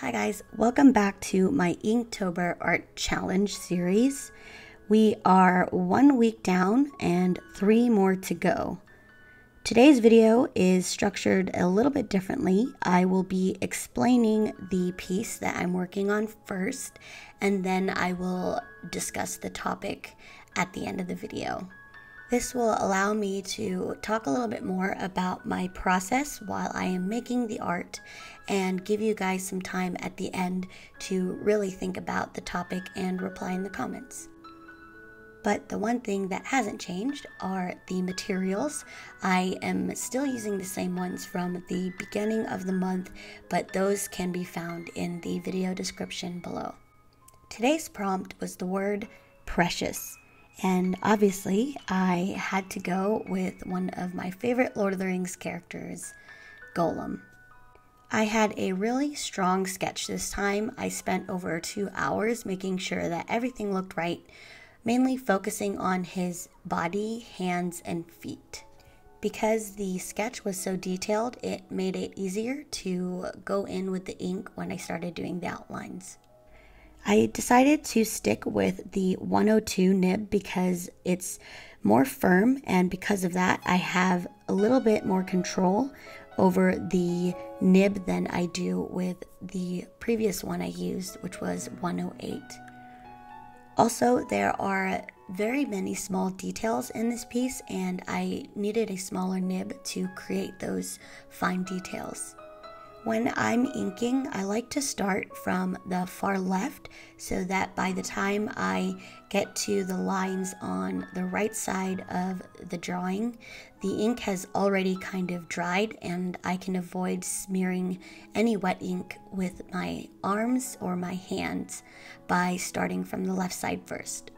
Hi guys, welcome back to my Inktober art challenge series. We are 1 week down and 3 more to go. Today's video is structured a little bit differently. I will be explaining the piece that I'm working on first, and then I will discuss the topic at the end of the video. This will allow me to talk a little bit more about my process while I am making the art and give you guys some time at the end to really think about the topic and reply in the comments. But the one thing that hasn't changed are the materials. I am still using the same ones from the beginning of the month, but those can be found in the video description below. Today's prompt was the word precious. And obviously, I had to go with one of my favorite Lord of the Rings characters, Gollum. I had a really strong sketch this time. I spent over 2 hours making sure that everything looked right, mainly focusing on his body, hands, and feet. Because the sketch was so detailed, it made it easier to go in with the ink when I started doing the outlines. I decided to stick with the 102 nib because it's more firm, and because of that I have a little bit more control over the nib than I do with the previous one I used, which was 108. Also, there are very many small details in this piece, and I needed a smaller nib to create those fine details. When I'm inking, I like to start from the far left so that by the time I get to the lines on the right side of the drawing, the ink has already kind of dried and I can avoid smearing any wet ink with my arms or my hands by starting from the left side first.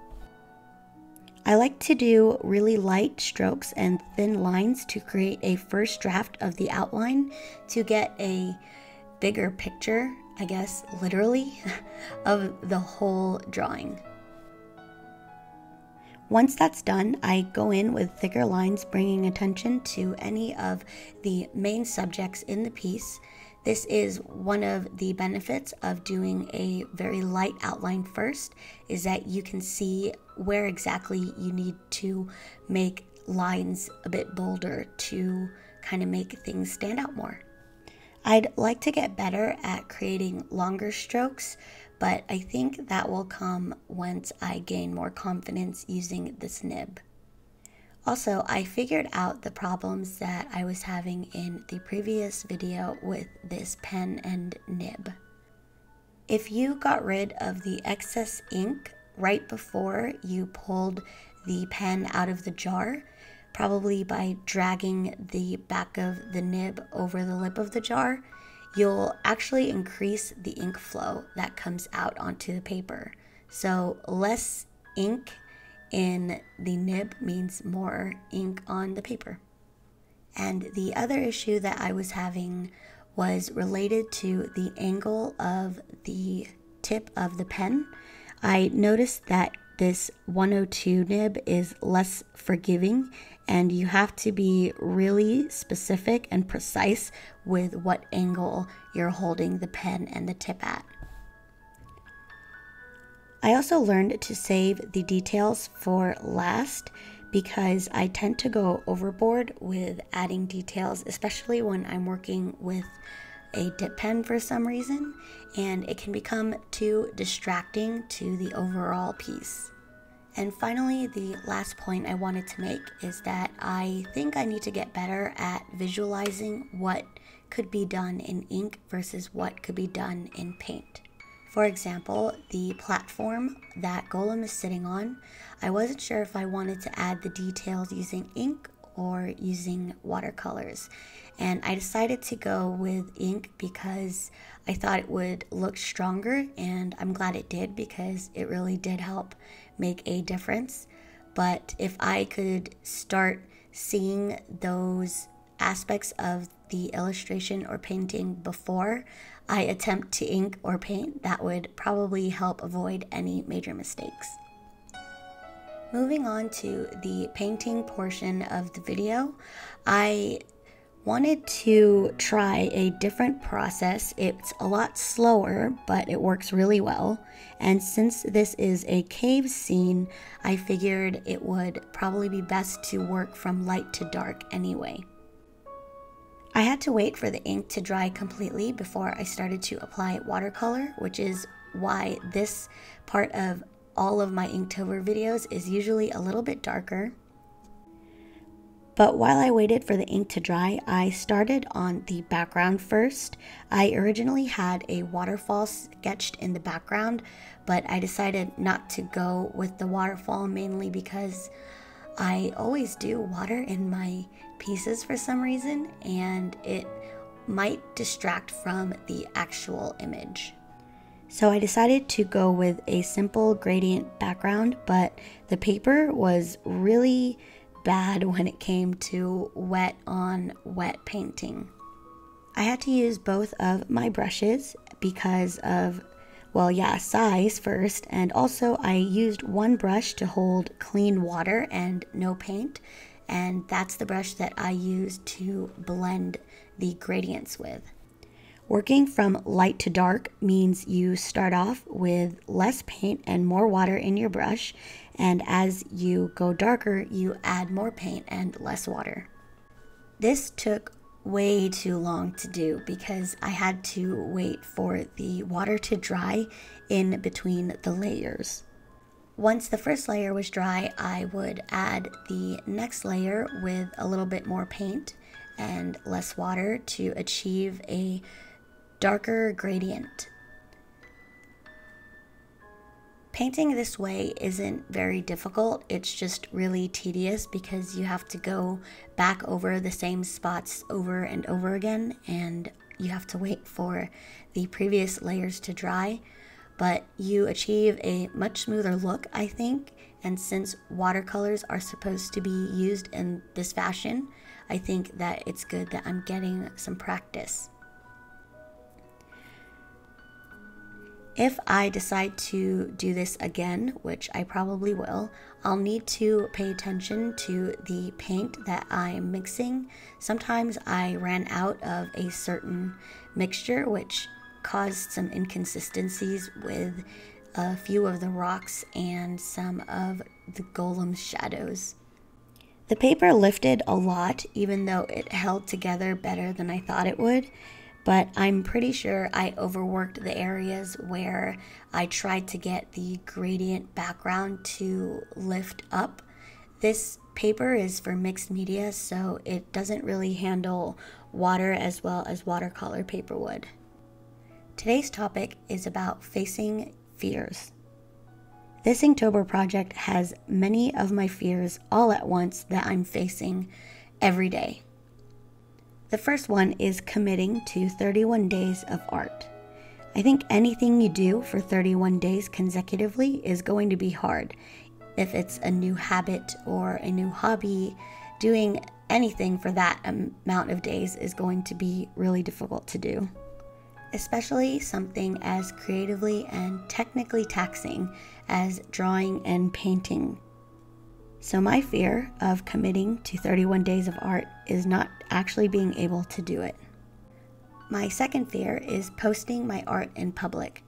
I like to do really light strokes and thin lines to create a first draft of the outline to get a bigger picture, I guess, literally, of the whole drawing. Once that's done, I go in with thicker lines, bringing attention to any of the main subjects in the piece. This is one of the benefits of doing a very light outline first, is that you can see where exactly you need to make lines a bit bolder to kind of make things stand out more. I'd like to get better at creating longer strokes, but I think that will come once I gain more confidence using this nib. Also, I figured out the problems that I was having in the previous video with this pen and nib. If you got rid of the excess ink right before you pulled the pen out of the jar, probably by dragging the back of the nib over the lip of the jar, you'll actually increase the ink flow that comes out onto the paper. So less ink in the nib means more ink on the paper. And the other issue that I was having was related to the angle of the tip of the pen. I noticed that this 102 nib is less forgiving, and you have to be really specific and precise with what angle you're holding the pen and the tip at. I also learned to save the details for last because I tend to go overboard with adding details, especially when I'm working with a dip pen for some reason, and it can become too distracting to the overall piece. And finally, the last point I wanted to make is that I think I need to get better at visualizing what could be done in ink versus what could be done in paint. For example, the platform that Gollum is sitting on, I wasn't sure if I wanted to add the details using ink or using watercolors. And I decided to go with ink because I thought it would look stronger, and I'm glad it did because it really did help make a difference. But if I could start seeing those aspects of the illustration or painting before I attempt to ink or paint, that would probably help avoid any major mistakes. Moving on to the painting portion of the video, I wanted to try a different process. It's a lot slower, but it works really well. And since this is a cave scene, I figured it would probably be best to work from light to dark anyway. I had to wait for the ink to dry completely before I started to apply watercolor, which is why this part of all of my Inktober videos is usually a little bit darker. But while I waited for the ink to dry, I started on the background first. I originally had a waterfall sketched in the background, but I decided not to go with the waterfall mainly because I always do water in my pieces for some reason, and it might distract from the actual image. So I decided to go with a simple gradient background, but the paper was really bad when it came to wet on wet painting. I had to use both of my brushes because of, well, yeah, size first, and also I used one brush to hold clean water and no paint, and that's the brush that I used to blend the gradients with. Working from light to dark means you start off with less paint and more water in your brush, and as you go darker, you add more paint and less water. This took way too long to do because I had to wait for the water to dry in between the layers. Once the first layer was dry, I would add the next layer with a little bit more paint and less water to achieve a darker gradient. Painting this way isn't very difficult, it's just really tedious because you have to go back over the same spots over and over again, and you have to wait for the previous layers to dry, but you achieve a much smoother look, I think, and since watercolors are supposed to be used in this fashion, I think that it's good that I'm getting some practice. If I decide to do this again, which I probably will, I'll need to pay attention to the paint that I'm mixing. Sometimes I ran out of a certain mixture, which caused some inconsistencies with a few of the rocks and some of the Gollum's shadows. The paper lifted a lot, even though it held together better than I thought it would. But I'm pretty sure I overworked the areas where I tried to get the gradient background to lift up. This paper is for mixed media, so it doesn't really handle water as well as watercolor paper would. Today's topic is about facing fears. This Inktober project has many of my fears all at once that I'm facing every day. The first one is committing to 31 days of art. I think anything you do for 31 days consecutively is going to be hard. If it's a new habit or a new hobby, doing anything for that amount of days is going to be really difficult to do. Especially something as creatively and technically taxing as drawing and painting. So my fear of committing to 31 days of art is not actually being able to do it. My second fear is posting my art in public.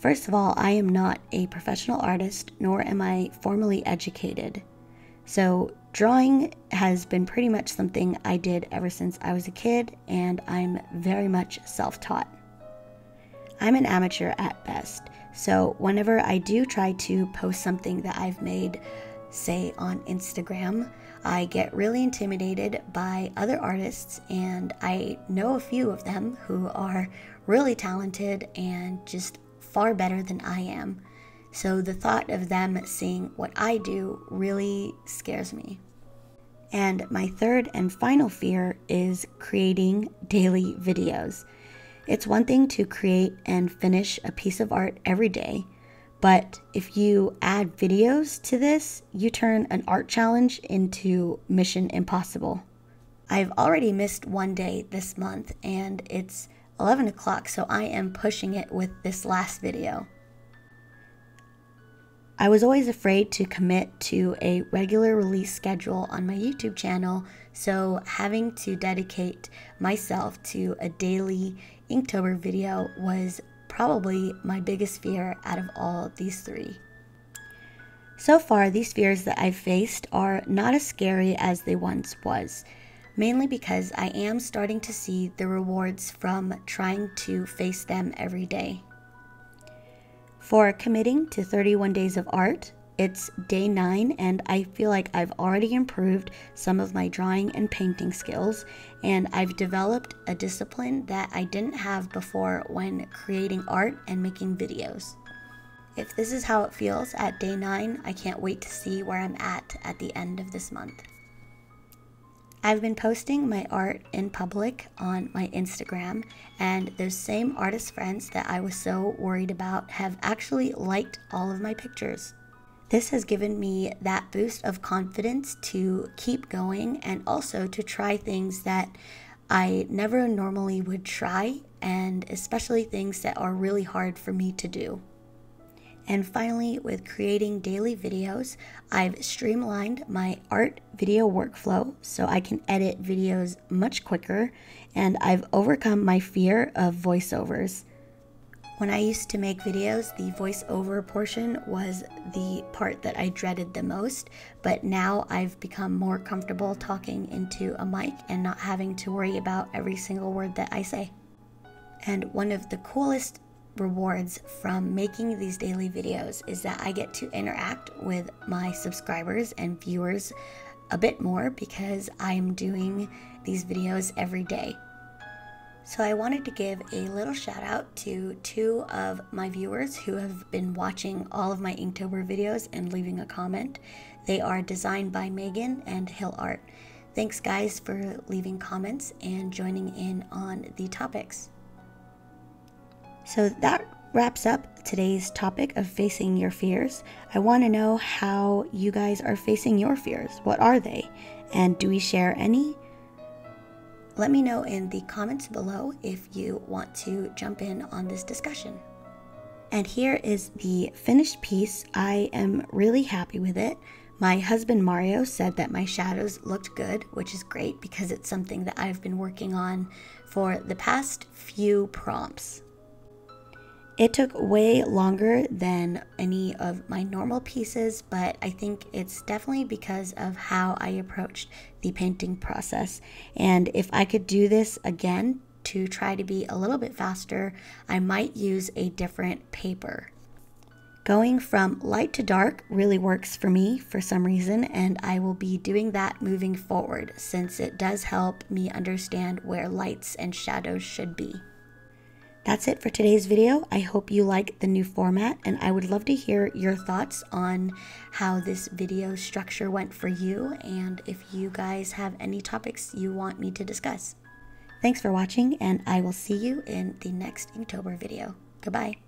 First of all, I am not a professional artist, nor am I formally educated. So drawing has been pretty much something I did ever since I was a kid, and I'm very much self-taught. I'm an amateur at best, so whenever I do try to post something that I've made, say on Instagram, I get really intimidated by other artists, and I know a few of them who are really talented and just far better than I am. So the thought of them seeing what I do really scares me. And my third and final fear is creating daily videos. It's one thing to create and finish a piece of art every day, but if you add videos to this, you turn an art challenge into Mission Impossible. I've already missed one day this month, and it's 11 o'clock, so I am pushing it with this last video. I was always afraid to commit to a regular release schedule on my YouTube channel, so having to dedicate myself to a daily Inktober video was probably my biggest fear out of all of these three. So far, these fears that I've faced are not as scary as they once was, mainly because I am starting to see the rewards from trying to face them every day. For committing to 31 days of art, it's day 9 and I feel like I've already improved some of my drawing and painting skills, and I've developed a discipline that I didn't have before when creating art and making videos. If this is how it feels at day 9, I can't wait to see where I'm at the end of this month. I've been posting my art in public on my Instagram, and those same artist friends that I was so worried about have actually liked all of my pictures. This has given me that boost of confidence to keep going and also to try things that I never normally would try, and especially things that are really hard for me to do. And finally, with creating daily videos, I've streamlined my art video workflow so I can edit videos much quicker, and I've overcome my fear of voiceovers. When I used to make videos, the voiceover portion was the part that I dreaded the most, but now I've become more comfortable talking into a mic and not having to worry about every single word that I say. And one of the coolest rewards from making these daily videos is that I get to interact with my subscribers and viewers a bit more because I'm doing these videos every day. So I wanted to give a little shout out to 2 of my viewers who have been watching all of my Inktober videos and leaving a comment. They are Designed by Megan and Hill Art. Thanks guys for leaving comments and joining in on the topics. So that wraps up today's topic of facing your fears. I want to know how you guys are facing your fears. What are they? And do we share any? Let me know in the comments below if you want to jump in on this discussion. And here is the finished piece. I am really happy with it. My husband Mario said that my shadows looked good, which is great because it's something that I've been working on for the past few prompts. It took way longer than any of my normal pieces, but I think it's definitely because of how I approached the painting process. And if I could do this again to try to be a little bit faster, I might use a different paper. Going from light to dark really works for me for some reason, and I will be doing that moving forward since it does help me understand where lights and shadows should be. That's it for today's video. I hope you like the new format, and I would love to hear your thoughts on how this video structure went for you and if you guys have any topics you want me to discuss. Thanks for watching, and I will see you in the next Inktober video. Goodbye.